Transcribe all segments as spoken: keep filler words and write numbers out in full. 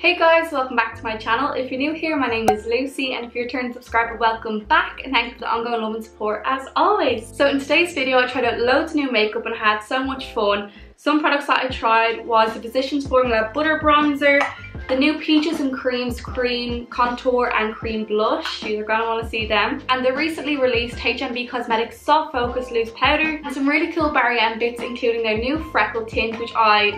Hey guys, welcome back to my channel. If you're new here, my name is Lucy, and if you're a returning subscriber, welcome back and thank you for the ongoing love and support as always. So in today's video, I tried out loads of new makeup and I had so much fun. Some products that I tried was the Physicians Formula Butter Bronzer, the new Peaches and Creams Cream Contour and Cream Blush, you're going to want to see them, and the recently released H M B Cosmetics Soft Focus Loose Powder, and some really cool Barry M bits including their new Freckle Tint, which I...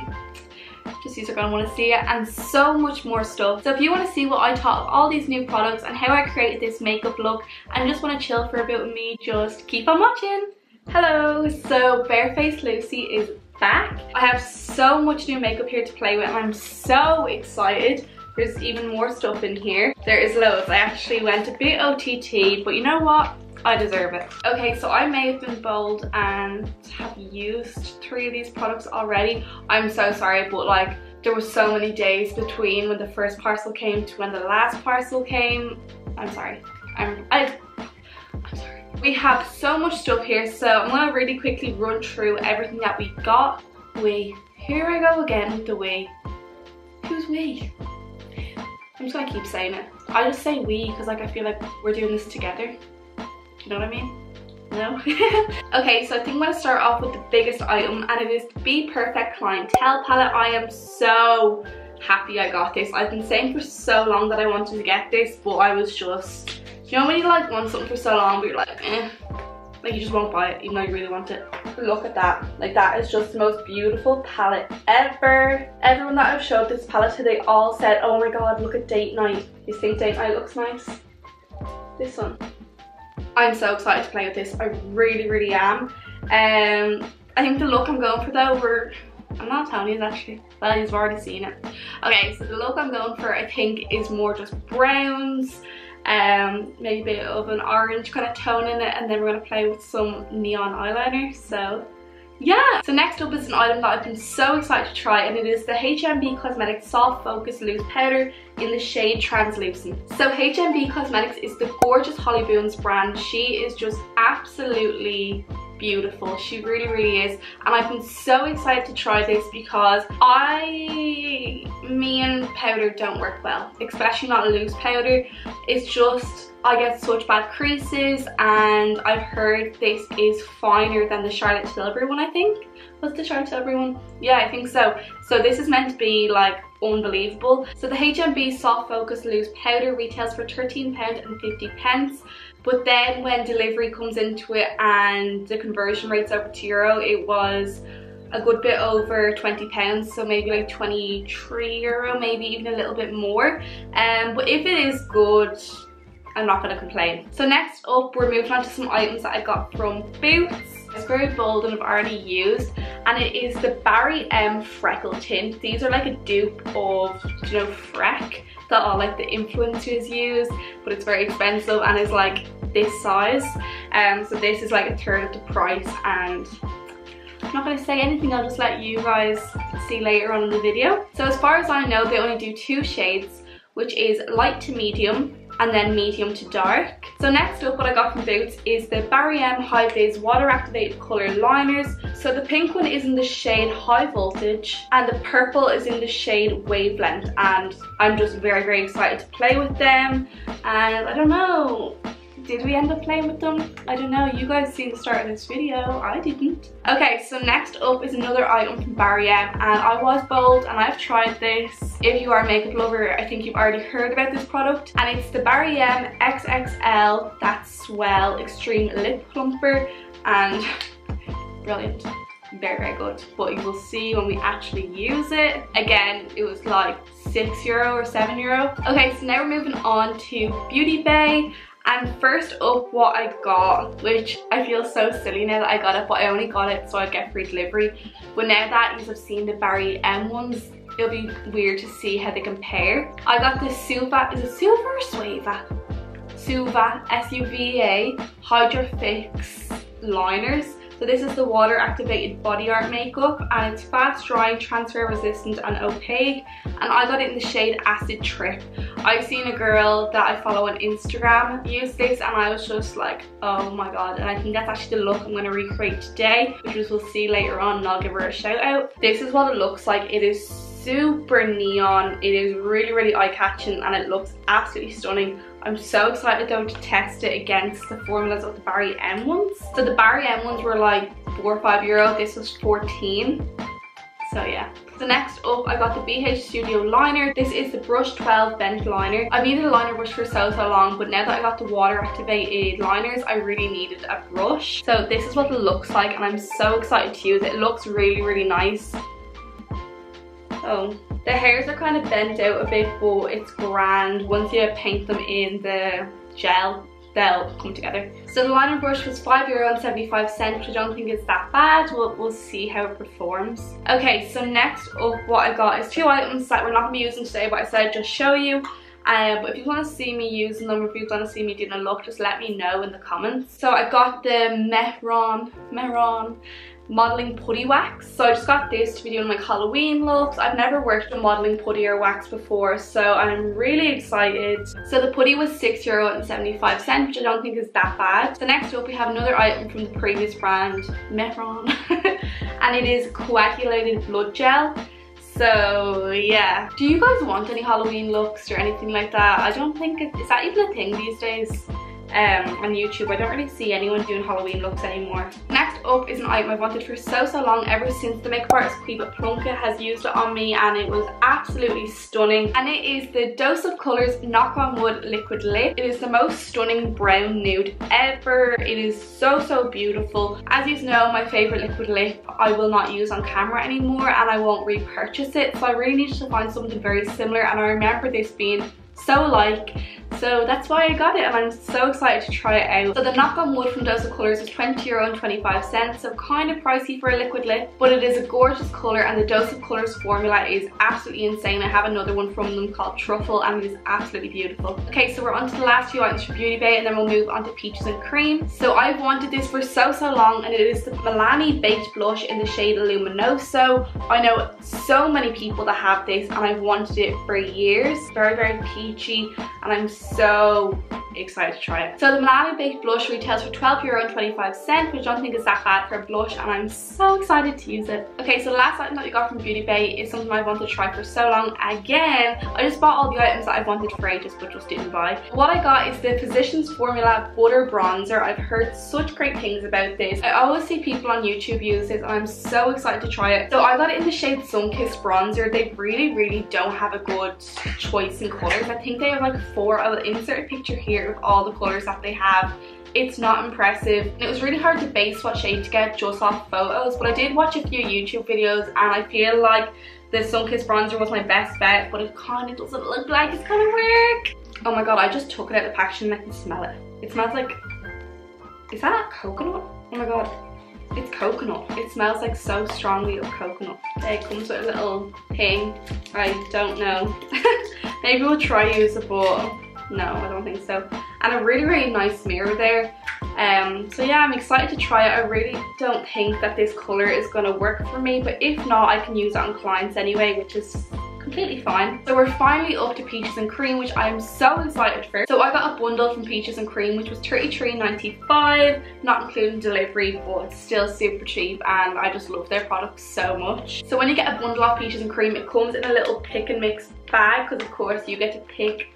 just you're going to want to see it, and so much more stuff. So if you want to see what I thought of all these new products and how I created this makeup look and just want to chill for a bit with me, just keep on watching. Hello, so Barefaced Lucy is back. I have so much new makeup here to play with and I'm so excited. There's even more stuff in here. There is loads. I actually went a bit O T T, but you know what? I deserve it. Okay, so I may have been bold and have used three of these products already. I'm so sorry, but like there were so many days between when the first parcel came to when the last parcel came. I'm sorry. I'm I, I'm sorry. We have so much stuff here, so I'm gonna really quickly run through everything that we got. We here I go again with the we. Who's we? I'm just gonna keep saying it. I just say we because like I feel like we're doing this together. You know what I mean? No? Okay, so I think I'm going to start off with the biggest item, and it is the Be Perfect Clientele Palette. I am so happy I got this. I've been saying for so long that I wanted to get this, but I was just... you know when you like want something for so long, but you're like, eh. Like you just won't buy it, even though you really want it. Look at that. Like that is just the most beautiful palette ever. Everyone that I've showed this palette to, they all said, oh my god, look at Date Night. You think Date Night looks nice? This one. I'm so excited to play with this. I really, really am. Um, I think the look I'm going for though, we're... I'm not telling you actually. Well, you've already seen it. Okay, so the look I'm going for, I think, is more just browns. Um, maybe a bit of an orange kind of tone in it. And then we're going to play with some neon eyeliner. So, yeah. So next up is an item that I've been so excited to try. And it is the H M B Cosmetics Soft Focus Loose Powder in the shade Translucent. So H M B Cosmetics is the gorgeous Holly Boone's brand. She is just absolutely beautiful. She really, really is. And I've been so excited to try this because I mean powder don't work well, especially not loose powder. It's just I get such bad creases, and I've heard this is finer than the Charlotte Tilbury one, I think. Was the Charlotte Tilbury one? Yeah, I think so. So this is meant to be like unbelievable. So the H M B Soft Focus Loose Powder retails for thirteen pounds fifty, but then when delivery comes into it and the conversion rate's over to euro, it was a good bit over twenty pounds, so maybe like twenty-three euro, maybe even a little bit more. Um, but if it is good, I'm not going to complain. So next up, we're moving on to some items that I got from Boots. It's very bold and I've already used, and it is the Barry M Freckle Tint. These are like a dupe of, you know, Freck that all like the influencers use, but it's very expensive and is like this size. Um, so this is like a third of the price, and I'm not going to say anything, I'll just let you guys see later on in the video. So as far as I know, they only do two shades, which is light to medium and then medium to dark. So next up, what I got from Boots is the Barry M High Days Water Activated Color Liners. So the pink one is in the shade High Voltage and the purple is in the shade Wavelength, and I'm just very, very excited to play with them. And I don't know, did we end up playing with them? I don't know, you guys seen the start of this video, I didn't. Okay, so next up is another item from Barry M, and I was bold and I've tried this. If you are a makeup lover, I think you've already heard about this product, and it's the Barry M X X L That Swell Extreme Lip Plumper, and brilliant. Very, very good, but you will see when we actually use it. Again, it was like six euro or seven euro. Okay, so now we're moving on to Beauty Bay. And first up, what I got, which I feel so silly now that I got it, but I only got it so I'd get free delivery. But now that you have seen the Barry M ones, it'll be weird to see how they compare. I got this Suva, is it Suva or Suva? Suva, S U V A, Hydrofix Liners. So this is the water activated body art makeup, and it's fast drying, transfer resistant and opaque, and I got it in the shade Acid Trip. I've seen a girl that I follow on Instagram use this and I was just like, oh my god, and I think that's actually the look I'm going to recreate today, which we'll see later on and I'll give her a shout out. This is what it looks like. It is so super neon. It is really, really eye-catching and it looks absolutely stunning. I'm so excited though to test it against the formulas of the Barry M ones. So the Barry M ones were like four or five euro, this was fourteen. So yeah. So next up, I got the B H Studio Liner. This is the brush twelve bent liner. I've needed a liner brush for so, so long, but now that I got the water activated liners, I really needed a brush. So this is what it looks like and I'm so excited to use it. It looks really, really nice. Oh, the hairs are kind of bent out a bit, but it's grand. Once you paint them in the gel, they'll come together. So the liner brush was five euro and seventy-five cents, which I don't think is that bad. We'll, we'll see how it performs. Okay, so next up what I got is two items that we're not going to be using today, but I said I'd just show you. Um, but if you want to see me using them, if you want to see me doing a look, just let me know in the comments. So I got the Mehron, Mehron Modelling Putty Wax. So I just got this to be doing like Halloween looks. I've never worked with modelling putty or wax before, so I'm really excited. So the putty was six euro and seventy-five cents, which I don't think is that bad. So next up we have another item from the previous brand, Mehron, and it is coagulated blood gel. So yeah, do you guys want any Halloween looks or anything like that? I don't think it's, is that even a thing these days um, on YouTube? I don't really see anyone doing Halloween looks anymore. Next up is an item I've wanted for so, so long, ever since the makeup artist Queeba Plunka has used it on me and it was absolutely stunning. And it is the Dose of Colours Knock on Wood Liquid Lip. It is the most stunning brown nude ever. It is so, so beautiful. As you know, my favourite liquid lip I will not use on camera anymore and I won't repurchase it, so I really needed to find something very similar and I remember this being so alike, so that's why I got it and I'm so excited to try it out. So the Knock on Wood from Dose of Colours is twenty euro and twenty-five cents, so kind of pricey for a liquid lip, but it is a gorgeous colour and the Dose of Colours formula is absolutely insane. I have another one from them called Truffle and it is absolutely beautiful. Okay, so we're on to the last few items for Beauty Bay and then we'll move on to Peaches and Cream. So I've wanted this for so, so long and it is the Milani Baked Blush in the shade Luminoso. I know so many people that have this and I've wanted it for years. Very, very peachy and I'm so excited to try it. So the Milani Baked Blush retails for twelve euro and twenty-five cents, which I don't think is that bad for a blush and I'm so excited to use it. Okay, so the last item that we got from Beauty Bay is something I've wanted to try for so long. Again, I just bought all the items that I've wanted for ages but just didn't buy. What I got is the Physicians Formula Butter Bronzer. I've heard such great things about this. I always see people on YouTube use this and I'm so excited to try it. So I got it in the shade Sunkissed Bronzer. They really, really don't have a good choice in colours. I think they have like four. I will insert a picture here with all the colours that they have. It's not impressive and it was really hard to base what shade to get just off photos, but I did watch a few YouTube videos and I feel like the Sunkissed Bronzer was my best bet, but it kind of doesn't look like it's gonna work. Oh my god, I just took it out of the packaging and I can smell it. It smells like, is that coconut? Oh my god, it's coconut. It smells like so strongly of coconut. It comes with a little thing. I don't know. Maybe we'll try use it, but no, I don't think so. And a really, really nice mirror there. Um, so yeah, I'm excited to try it. I really don't think that this colour is going to work for me, but if not, I can use it on clients anyway, which is completely fine. So we're finally up to Peaches and Cream, which I am so excited for. So I got a bundle from Peaches and Cream, which was thirty-three ninety-five, not including delivery, but still super cheap, and I just love their products so much. So when you get a bundle of Peaches and Cream, it comes in a little pick and mix bag, because of course you get to pick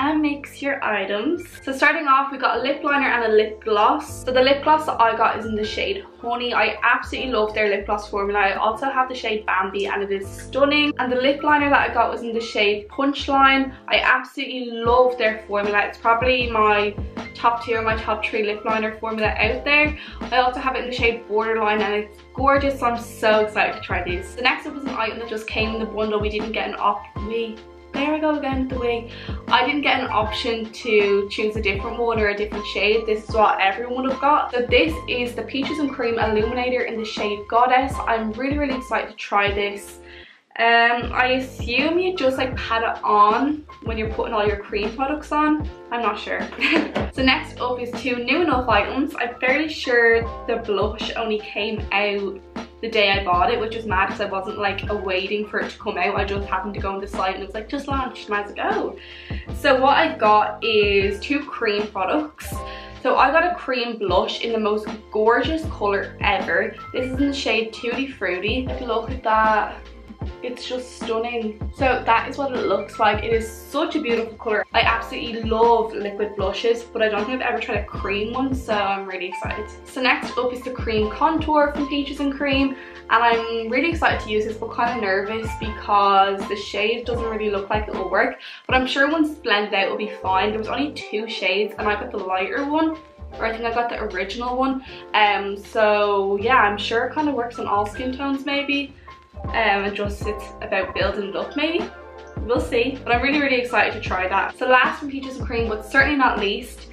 and mix your items. So starting off, we got a lip liner and a lip gloss. So the lip gloss that I got is in the shade Honey. I absolutely love their lip gloss formula. I also have the shade Bambi and it is stunning. And the lip liner that I got was in the shade Punchline. I absolutely love their formula. It's probably my top two or my top three lip liner formula out there. I also have it in the shade Borderline and it's gorgeous, so I'm so excited to try these. The next up was an item that just came in the bundle. We didn't get an option. We There I go again with the wig. I didn't get an option to choose a different one or a different shade. This is what everyone would have got. So this is the Peaches and Cream Illuminator in the shade Goddess. I'm really, really excited to try this. Um, I assume you just like pat it on when you're putting all your cream products on. I'm not sure. So next up is two new enough items. I'm fairly sure the blush only came out the day I bought it, which was mad because I wasn't like awaiting for it to come out. I just happened to go on the site and it was like just launched and I was like, oh. So what I got is two cream products. So I got a cream blush in the most gorgeous colour ever. This is in the shade Tutti Frutti. Look at that. It's just stunning. So that is what it looks like. It is such a beautiful color. I absolutely love liquid blushes, but I don't think I've ever tried a cream one, so I'm really excited. So next up is the cream contour from Peaches and Cream, and I'm really excited to use this, but kind of nervous because the shade doesn't really look like it will work, but I'm sure once blended out it will be fine. There was only two shades and I got the lighter one, or I think I got the original one, um so yeah, I'm sure it kind of works on all skin tones maybe. Um, and just it's about building it up maybe, we'll see, but I'm really really excited to try that. So last from Peaches and Cream, but certainly not least,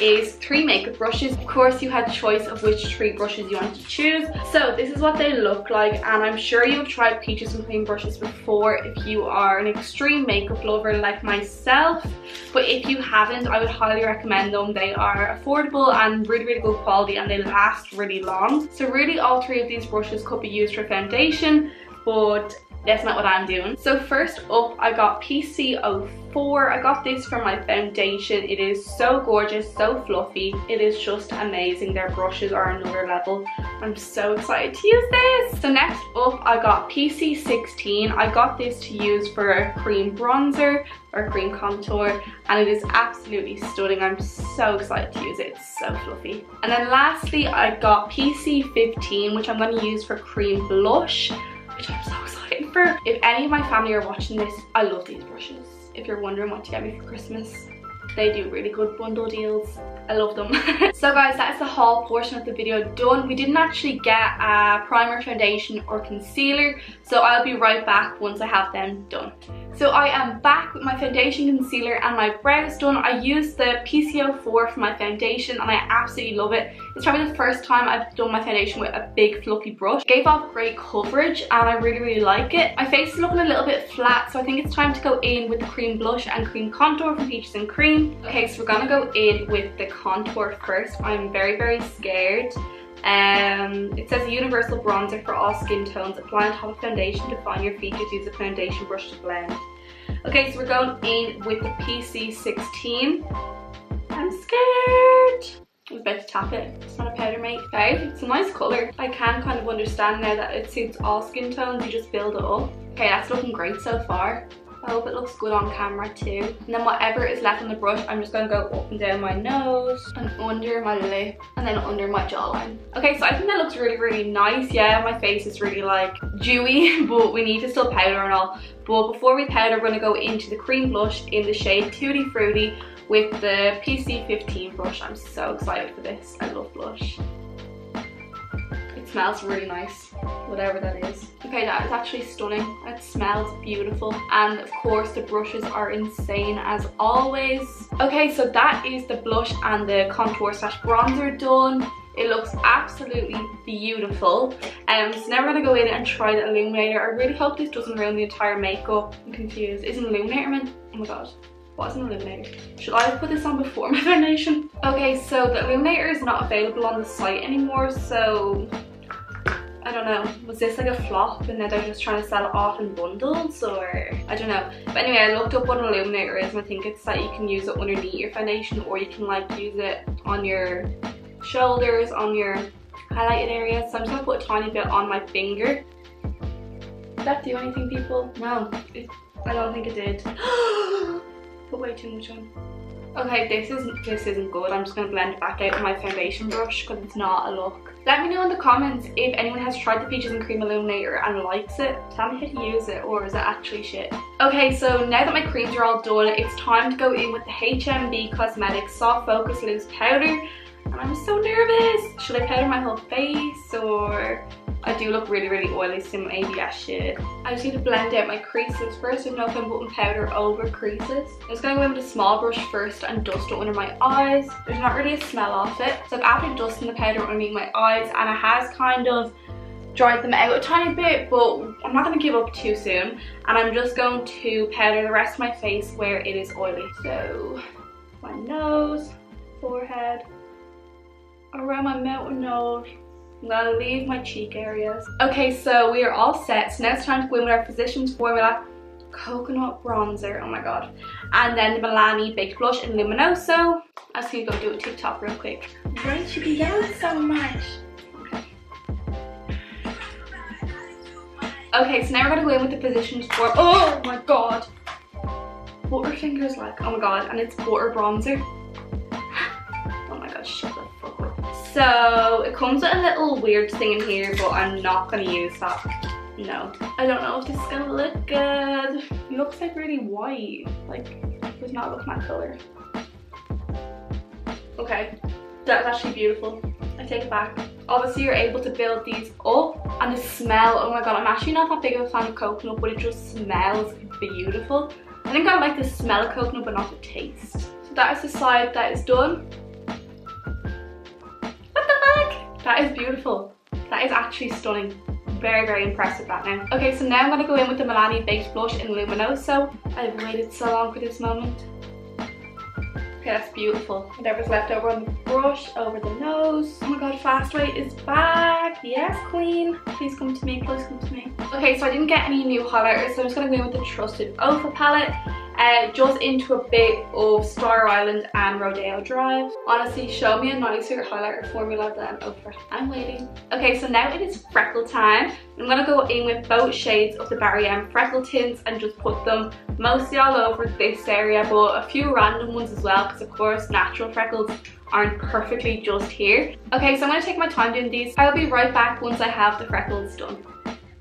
is three makeup brushes. Of course you had choice of which three brushes you wanted to choose. So this is what they look like, and I'm sure you've tried Peaches and Cream brushes before if you are an extreme makeup lover like myself, but if you haven't, I would highly recommend them. They are affordable and really really good quality, and they last really long. So really all three of these brushes could be used for foundation, but that's not what I'm doing. So first up, I got P C oh four. I got this for my foundation. It is so gorgeous, so fluffy. It is just amazing. Their brushes are another level. I'm so excited to use this. So next up, I got P C sixteen. I got this to use for a cream bronzer or cream contour, and it is absolutely stunning. I'm so excited to use it. It's so fluffy. And then lastly, I got P C fifteen, which I'm going to use for cream blush, which I'm so excited for. If any of my family are watching this, I love these brushes. If you're wondering what to get me for Christmas, they do really good bundle deals. I love them. So guys, that is the haul portion of the video done. We didn't actually get a primer, foundation or concealer, so I'll be right back once I have them done. So I am back with my foundation, concealer and my brows done. I used the P C oh four for my foundation and I absolutely love it. It's probably the first time I've done my foundation with a big fluffy brush. It gave off great coverage and I really really like it. My face is looking a little bit flat, so I think it's time to go in with the cream blush and cream contour from Peaches and Cream. Okay, so we're gonna go in with the contour first. I'm very very scared. Um, it says universal bronzer for all skin tones. Apply on top of foundation, define your features, use a foundation brush to blend. Okay, so we're going in with the P C sixteen. I'm scared. I was about to tap it. It's not a powder make. Okay, it's a nice colour. I can kind of understand now that it suits all skin tones. You just build it up. Okay, that's looking great so far. I hope it looks good on camera too. And then whatever is left on the brush, I'm just going to go up and down my nose and under my lip and then under my jawline. Okay, so I think that looks really, really nice. Yeah, my face is really like dewy, but we need to still powder and all. But before we powder, we're going to go into the cream blush in the shade Tutti Frutti with the P C fifteen brush. I'm so excited for this. I love blush. It smells really nice, whatever that is. Okay, that is actually stunning. It smells beautiful, and of course the brushes are insane as always. Okay, so that is the blush and the contour slash bronzer done. It looks absolutely beautiful. Um, so now we're going to go in and try the illuminator. I really hope this doesn't ruin the entire makeup. I'm confused. Isn't illuminator meant? Oh my god. What's an illuminator? Should I have put this on before my foundation? Okay, so the illuminator is not available on the site anymore, so I don't know. Was this like a flop and now they're just trying to sell it off in bundles, or I don't know. But anyway, I looked up what an illuminator is, and I think it's that you can use it underneath your foundation, or you can like use it on your shoulders, on your highlighted areas. So I'm just gonna put a tiny bit on my finger. Did that do anything, people? No, it, I don't think it did. Put way too much on. Okay, this isn't this isn't good. I'm just gonna blend it back out with my foundation brush because it's not a look. Let me know in the comments if anyone has tried the Peaches and Cream Illuminator and likes it. Tell me how to use it, or is it actually shit? Okay, so now that my creams are all done, it's time to go in with the H M B Cosmetics Soft Focus Loose Powder, and I'm so nervous. Should I powder my whole face, or? I do look really really oily, so my A B S shade. I just need to blend out my creases first. There's no point putting powder over creases. I'm just going to go in with a small brush first and dust it under my eyes. There's not really a smell off it. So I've after dusting the powder underneath my eyes, and it has kind of dried them out a tiny bit, but I'm not going to give up too soon. And I'm just going to powder the rest of my face where it is oily. So my nose, forehead, around my mouth and nose. I'm gonna leave my cheek areas. Okay, so we are all set. So now it's time to go in with our Physicians Formula Coconut Bronzer. Oh my god. And then the Milani Baked Blush in Luminoso. I just need to go do a TikTok real quick. Why should you yell so much? Okay. Okay, so now we're gonna go in with the Physicians Formula. Oh my god! What are fingers like? Oh my god, and it's water bronzer. Oh my god, shut the fuck up. So it comes with a little weird thing in here, but I'm not gonna use that. No. I don't know if this is gonna look good. It looks like really white. Like, it does not look my color. Okay, that's actually beautiful. I take it back. Obviously you're able to build these up, and the smell, oh my god, I'm actually not that big of a fan of coconut, but it just smells beautiful. I think I like the smell of coconut but not the taste. So that is the side that is done. What the fuck? That is beautiful. That is actually stunning. Very, very impressed with that now. Okay, so now I'm gonna go in with the Milani Baked Blush in Luminoso. I've waited so long for this moment. Okay, that's beautiful. Whatever's left over on the brush, over the nose. Oh my god, Fast Weight is back. Yes, queen. Please come to me, please come to me. Okay, so I didn't get any new highlighters, so I'm just gonna go in with the Trusted Ophir palette. Uh, just into a bit of Star Island and Rodeo Drive. Honestly, show me a nicer highlighter formula than Ophir. I'm waiting. Okay, so now it is freckle time. I'm gonna go in with both shades of the Barry M Freckle Tints and just put them mostly all over this area, but a few random ones as well, because of course natural freckles aren't perfectly just here. Okay, so I'm gonna take my time doing these. I'll be right back once I have the freckles done.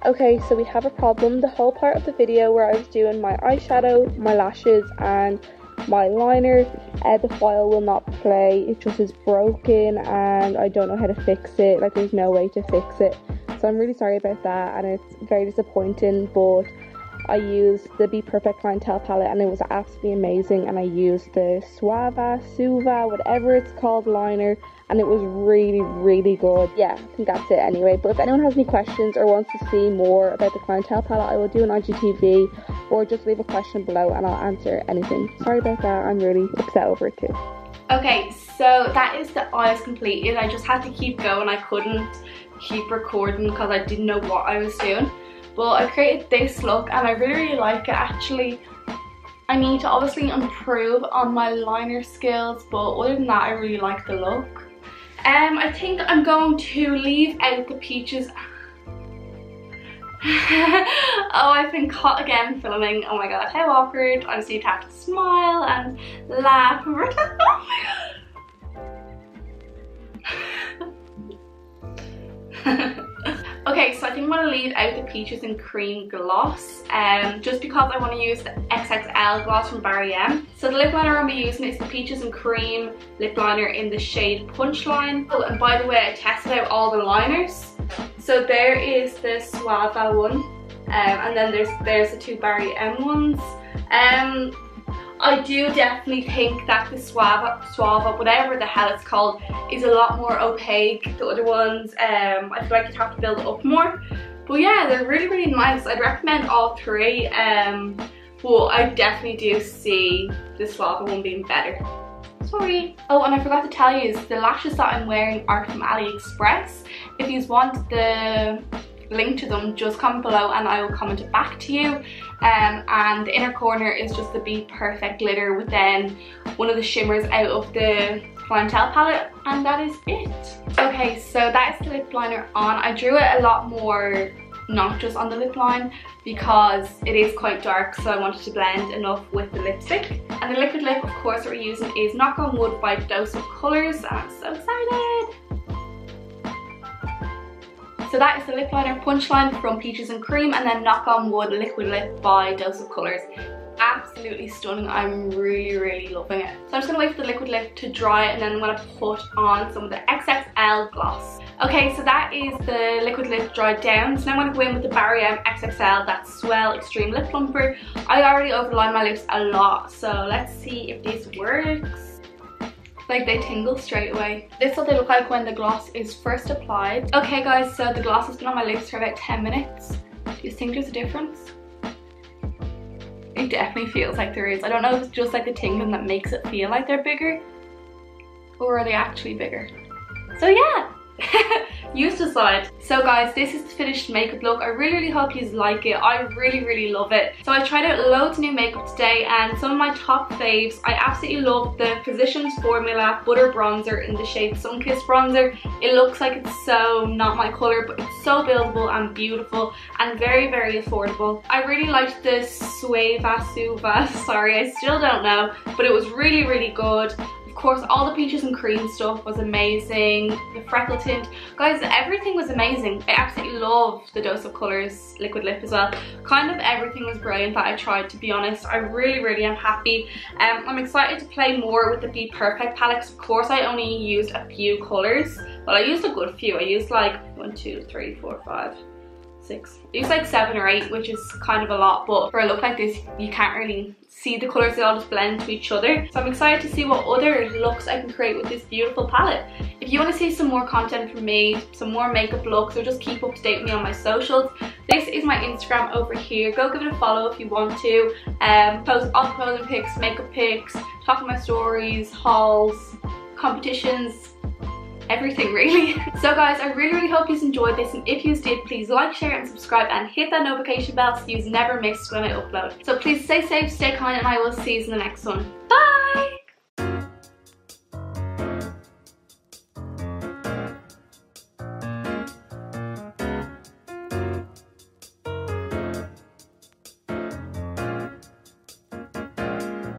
Okay, so we have a problem. The whole part of the video where I was doing my eyeshadow, my lashes and my liner, uh, the file will not play. It just is broken and I don't know how to fix it. Like, there's no way to fix it. So I'm really sorry about that, and it's very disappointing, but I used the Be Perfect Clientele Palette and it was absolutely amazing, and I used the Suava, Suva, whatever it's called, liner, and it was really, really good. Yeah, I think that's it anyway. But if anyone has any questions or wants to see more about the Clientele Palette, I will do an I G T V, or just leave a question below and I'll answer anything. Sorry about that, I'm really upset over it too. Okay, so that is the eyes completed. I just had to keep going. I couldn't keep recording because I didn't know what I was doing. But I created this look and I really, really like it actually. I need to obviously improve on my liner skills, but other than that I really like the look. Um, I think I'm going to leave out the peaches. Oh, I've been caught again filming. Oh my god, how awkward. Honestly, you'd have to smile and laugh. Oh my god. Okay, so I think I'm going to leave out the Peaches and Cream Gloss, um, just because I want to use the X X L Gloss from Barry M. So the lip liner I'm going to be using is the Peaches and Cream Lip Liner in the shade Punchline. Oh, and by the way, I tested out all the liners. So there is the Suava one, um, and then there's, there's the two Barry M ones. Um, I do definitely think that the Suava, Suava, whatever the hell it's called, is a lot more opaque than the other ones. Um, I feel like you'd have to build it up more. But yeah, they're really, really nice. I'd recommend all three. Um, but I definitely do see the Suava one being better. Sorry. Oh, and I forgot to tell you, the lashes that I'm wearing are from AliExpress. If you want the link to them, just comment below and I will comment it back to you. Um, and the inner corner is just the Be Perfect glitter with then one of the shimmers out of the Clientele palette, and that is it. Okay, so that is the lip liner on. I drew it a lot more notches on the lip line because it is quite dark, so I wanted to blend enough with the lipstick. And the liquid lip, of course, that we're using is Knock on Wood by Dose of Colours, and I'm so excited. So that is the lip liner Punchline from Peaches and Cream, and then Knock on Wood Liquid Lip by Dose of Colours. Absolutely stunning. I'm really, really loving it. So I'm just going to wait for the liquid lip to dry, and then I'm going to put on some of the X X L gloss. Okay, so that is the liquid lip dried down. So now I'm going to go in with the Barry M X X L That Swell Extreme Lip Plumper. I already overline my lips a lot, so let's see if this works. Like, they tingle straight away. This is what they look like when the gloss is first applied. Okay guys, so the gloss has been on my lips for about ten minutes. Do you think there's a difference? It definitely feels like there is. I don't know if it's just like the tingling that makes it feel like they're bigger, or are they actually bigger? So yeah. you decide. So guys, this is the finished makeup look. I really really hope you like it. I really really love it. So I tried out loads of new makeup today, and some of my top faves, I absolutely love the Physicians Formula Butter Bronzer in the shade Sunkissed Bronzer. It looks like it's so not my colour, but it's so buildable and beautiful and very very affordable. I really liked the Suva Suva, sorry I still don't know, but it was really really good. Of course, all the Peaches and Cream stuff was amazing, the Freckle Tint, guys, everything was amazing. I absolutely loved the Dose of Colours Liquid Lip as well. Kind of everything was brilliant that I tried, to be honest. I really, really am happy. Um, I'm excited to play more with the Be Perfect palette. Of course, I only used a few colours, but I used a good few. I used like one, two, three, four, five. Six. It was like seven or eight, which is kind of a lot, but for a look like this you can't really see the colours, they all just blend to each other. So I'm excited to see what other looks I can create with this beautiful palette. If you want to see some more content from me, some more makeup looks, or just keep up to date with me on my socials, this is my Instagram over here. Go give it a follow if you want to. Um, post all the clothing pics, makeup pics, talk about my stories, hauls, competitions, everything really. So guys, I really really hope you enjoyed this, and if you did, please like, share and subscribe and hit that notification bell so you never miss when I upload. So please stay safe, stay kind, and I will see you in the next one. Bye!